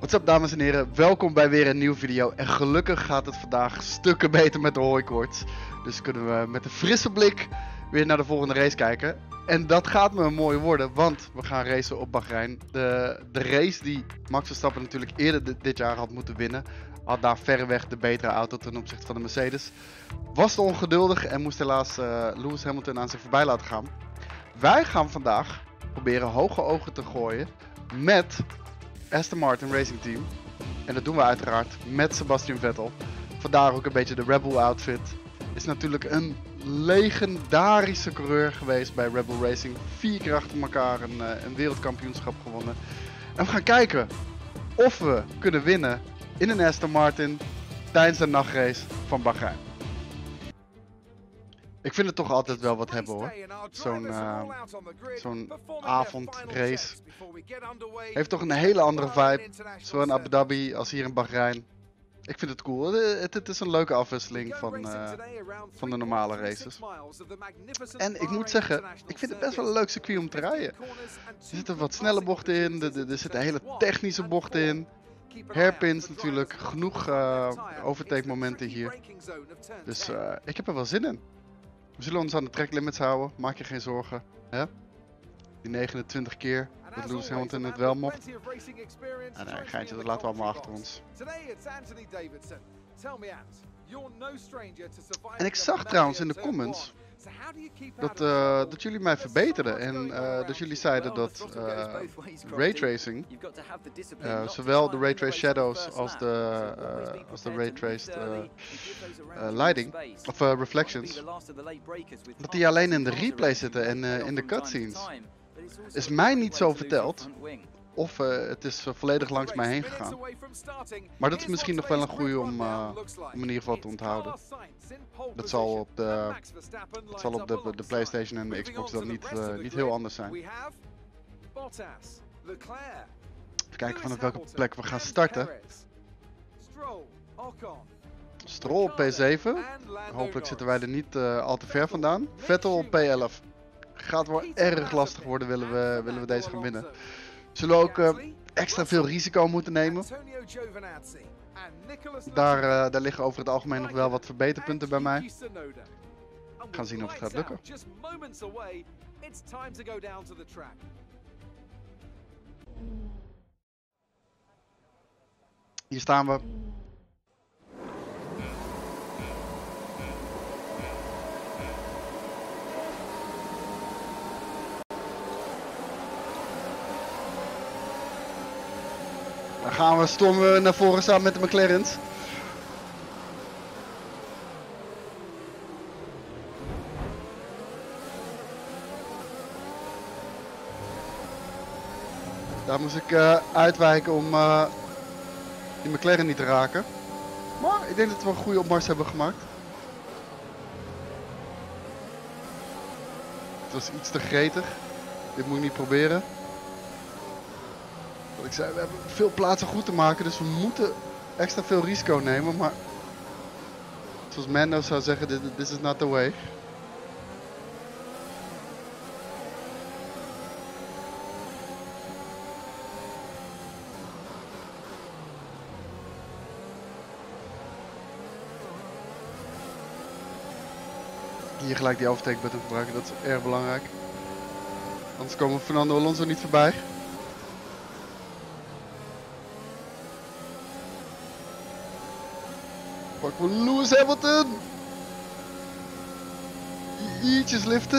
What's up dames en heren, welkom bij weer een nieuwe video en gelukkig gaat het vandaag stukken beter met de hooikoorts. Dus kunnen we met een frisse blik weer naar de volgende race kijken. En dat gaat me mooi worden, want we gaan racen op Bahrein. De race die Max Verstappen natuurlijk eerder dit jaar had moeten winnen, had daar verreweg de betere auto ten opzichte van de Mercedes. Was te ongeduldig en moest helaas Lewis Hamilton aan zich voorbij laten gaan. Wij gaan vandaag proberen hoge ogen te gooien met Aston Martin Racing Team. En dat doen we uiteraard met Sebastian Vettel. Vandaar ook een beetje de Rebel outfit. Is natuurlijk een legendarische coureur geweest bij Rebel Racing. 4 keer achter elkaar een wereldkampioenschap gewonnen. En we gaan kijken of we kunnen winnen in een Aston Martin tijdens de nachtrace van Bahrein. Ik vind het toch altijd wel wat hebben hoor. Zo'n avondrace. Heeft toch een hele andere vibe. Zowel in Abu Dhabi als hier in Bahrein. Ik vind het cool. Het is een leuke afwisseling van de normale races. En ik moet zeggen, ik vind het best wel een leuk circuit om te rijden. Er zitten wat snelle bochten in. Er zitten hele technische bochten in. Hairpins natuurlijk. Genoeg overtake momenten hier. Dus ik heb er wel zin in. We zullen ons aan de tracklimits houden, maak je geen zorgen. Hè? Die 29 keer dat Lewis Hamilton het wel mocht. Ah, nee, geintje, dat laten we allemaal achter ons. En ik zag trouwens in de comments dat jullie mij verbeterden en dat jullie zeiden dat raytracing, zowel de raytraced shadows als de raytraced lighting, of reflections, dat die alleen in de replay zitten en in de cutscenes. Is mij niet zo verteld. Of het is volledig langs mij heen gegaan. Maar dat is misschien nog wel een goede om in ieder geval te onthouden. Dat zal op de PlayStation en de Xbox dan niet heel anders zijn. Even kijken vanaf welke plek we gaan starten. Stroll op P7. Hopelijk zitten wij er niet al te ver vandaan. Vettel op P11. Gaat wel erg lastig worden, willen we deze gaan winnen. Zullen we ook extra veel risico moeten nemen. Daar liggen over het algemeen nog wel wat verbeterpunten bij mij. We gaan zien of het gaat lukken. Hier staan we. Dan gaan we stormen naar voren samen met de McLaren's. Daar moest ik uitwijken om die McLaren niet te raken. Maar ik denk dat we een goede opmars hebben gemaakt. Het was iets te gretig. Dit moet ik niet proberen. Ik zei, we hebben veel plaatsen goed te maken, dus we moeten extra veel risico nemen, maar zoals Mando zou zeggen, this is not the way. Hier gelijk die overtake button gebruiken, dat is erg belangrijk. Anders komen we Fernando Alonso niet voorbij. Pakken we Lewis Hamilton! Ietsjes liften.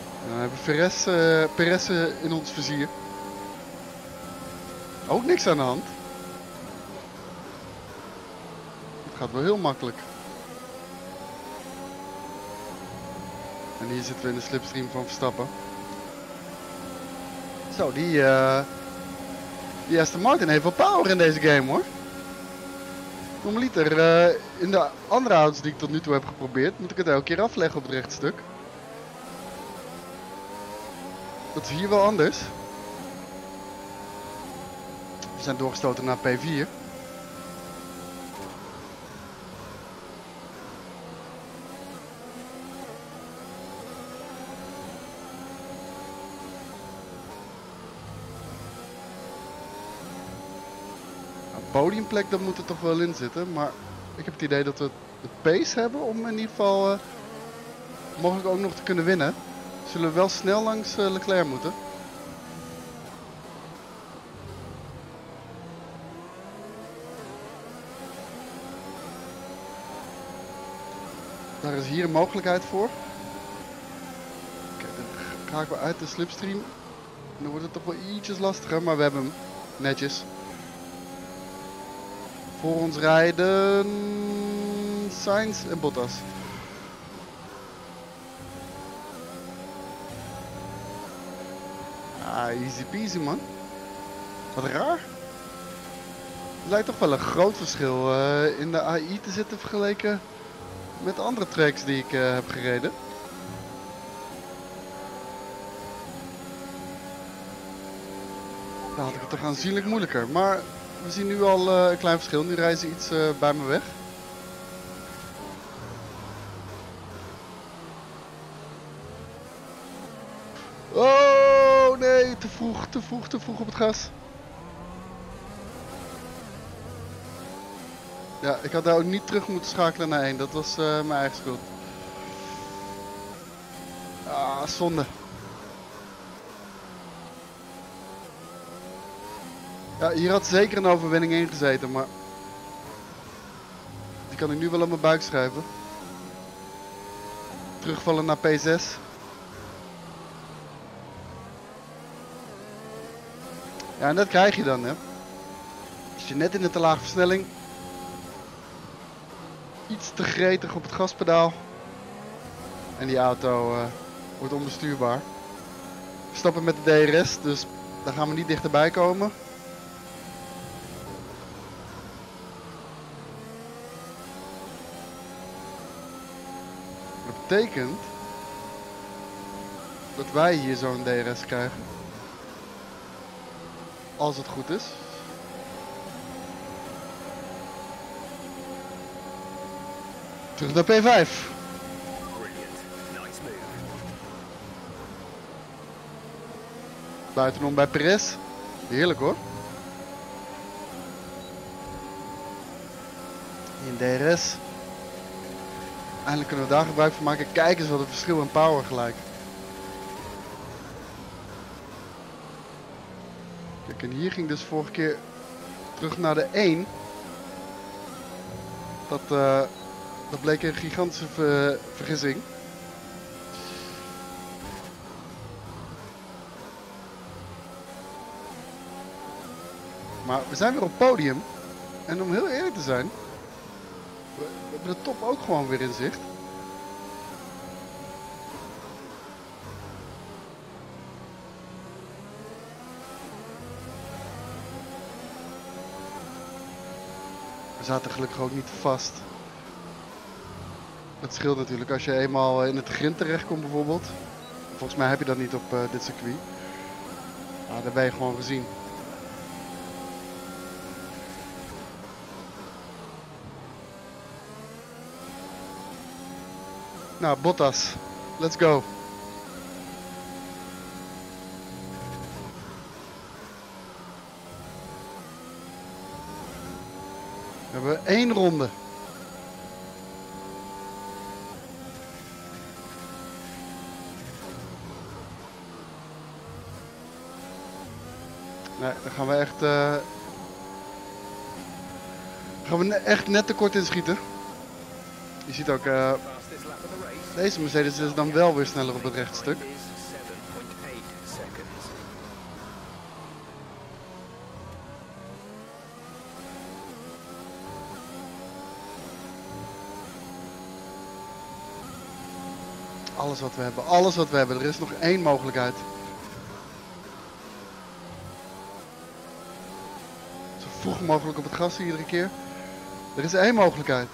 En dan hebben we Perez in ons vizier. Ook niks aan de hand. Het gaat wel heel makkelijk. En hier zitten we in de slipstream van Verstappen. Zo, die Aston Martin heeft wel power in deze game hoor. Normaliter, in de andere auto's die ik tot nu toe heb geprobeerd, moet ik het elke keer afleggen op het rechtstuk. Dat is hier wel anders. We zijn doorgestoten naar P4. podiumplek, dan moet het toch wel in zitten. Maar ik heb het idee dat we de pace hebben om in ieder geval mogelijk ook nog te kunnen winnen. Zullen we wel snel langs Leclerc moeten. Daar is hier een mogelijkheid voor. Kijk, dan raken we uit de slipstream. Dan wordt het toch wel ietsjes lastiger, maar we hebben hem netjes. Voor ons rijden Sainz en Bottas. Ah, easy peasy man. Wat raar. Het lijkt toch wel een groot verschil in de AI te zitten vergeleken met andere tracks die ik heb gereden. Daar had ik het toch aanzienlijk moeilijker. Maar we zien nu al een klein verschil. Nu rijden ze iets bij me weg. Oh nee, te vroeg op het gas. Ja, ik had daar ook niet terug moeten schakelen naar 1. Dat was mijn eigen schuld. Ah, zonde. Ja, hier had zeker een overwinning in gezeten, maar die kan ik nu wel op mijn buik schrijven. Terugvallen naar P6. Ja, en dat krijg je dan, hè. Als je net in de te lage versnelling, iets te gretig op het gaspedaal en die auto wordt onbestuurbaar. We stappen met de DRS, dus daar gaan we niet dichterbij komen. Dat betekent dat wij hier zo'n DRS krijgen, als het goed is. Terug naar P5. Buitenom bij Perez. Heerlijk hoor. In DRS. Eindelijk kunnen we daar gebruik van maken. Kijk eens wat een verschil in power gelijk. Kijk, en hier ging dus vorige keer terug naar de 1. Dat bleek een gigantische vergissing. Maar we zijn weer op het podium. En om heel eerlijk te zijn, we hebben de top ook gewoon weer in zicht. We zaten gelukkig ook niet vast. Het scheelt natuurlijk als je eenmaal in het grind terechtkomt bijvoorbeeld. Volgens mij heb je dat niet op dit circuit. Nou, daar ben je gewoon gezien. Nou, Bottas. Let's go. We hebben 1 ronde. Nee, daar gaan we echt net te kort in schieten. Je ziet ook, deze Mercedes is dan wel weer sneller op het rechtstuk. Alles wat we hebben, er is nog 1 mogelijkheid. Vroeg mogelijk op het gas iedere keer. Er is 1 mogelijkheid.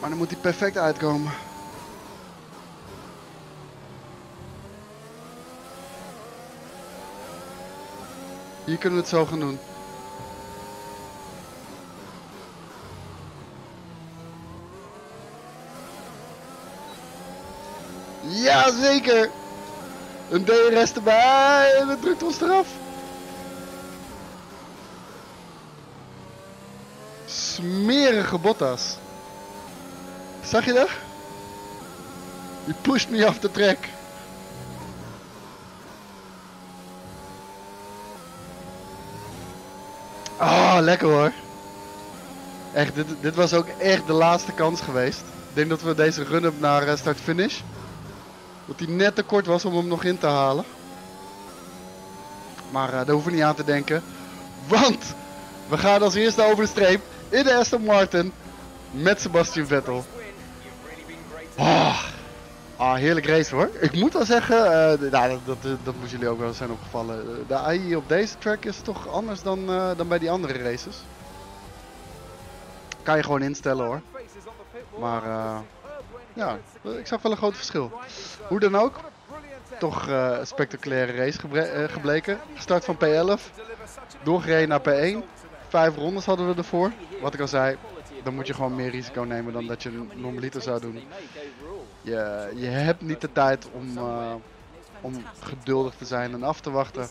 Maar dan moet hij perfect uitkomen. Hier kunnen we het zo gaan doen. Jazeker! Een DRS erbij en het drukt ons eraf. Smerige Bottas. Zag je dat? Die pushed me off the track. Ah, oh, lekker hoor. Echt, dit was ook echt de laatste kans geweest. Ik denk dat we deze run-up naar start-finish. Dat die net te kort was om hem nog in te halen. Maar daar hoeven we niet aan te denken. Want we gaan als eerste over de streep in de Aston Martin met Sebastian Vettel. Ah, heerlijk race hoor. Ik moet wel zeggen, dat moeten jullie ook wel zijn opgevallen. De AI op deze track is toch anders dan bij die andere races. Kan je gewoon instellen hoor. Maar ja, ik zag wel een groot verschil. Hoe dan ook, toch een spectaculaire race gebleken. Gestart van P11, doorgereden naar P1. 5 rondes hadden we ervoor. Wat ik al zei, dan moet je gewoon meer risico nemen dan dat je normaliter zou doen. Je hebt niet de tijd om geduldig te zijn en af te wachten.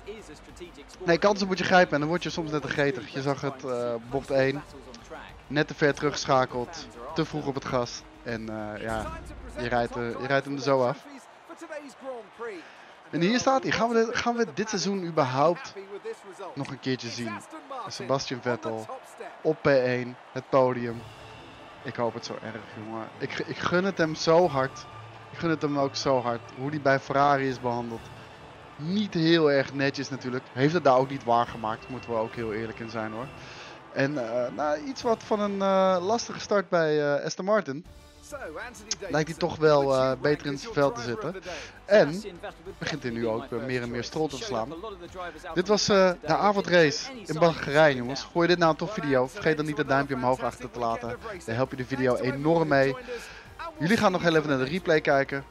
Nee, kansen moet je grijpen en dan word je soms net te gretig. Je zag het bocht 1, net te ver teruggeschakeld, te vroeg op het gas. En ja, je rijdt hem er zo af. En hier staat hij. Gaan we dit seizoen überhaupt nog een keertje zien? Sebastian Vettel op P1, het podium. Ik hoop het zo erg, jongen. Ik gun het hem zo hard. Ik gun het hem ook zo hard. Hoe hij bij Ferrari is behandeld. Niet heel erg netjes natuurlijk. Heeft het daar ook niet waargemaakt. Moeten we ook heel eerlijk in zijn hoor. En nou, iets wat van een lastige start bij Aston Martin. Lijkt hij toch wel beter in zijn veld te zitten. En begint hij nu ook meer en meer Stroll te verslaan. Dit was de avondrace in Bahrain, jongens. Gooi je dit nou een tof video? Vergeet dan niet het duimpje omhoog achter te laten. Daar help je de video enorm mee. Jullie gaan nog heel even naar de replay kijken.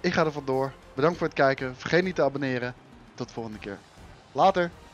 Ik ga er vandoor. Bedankt voor het kijken. Vergeet niet te abonneren. Tot de volgende keer. Later!